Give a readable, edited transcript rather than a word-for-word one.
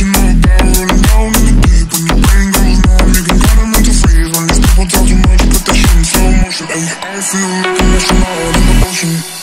I feel like I'm in the ocean.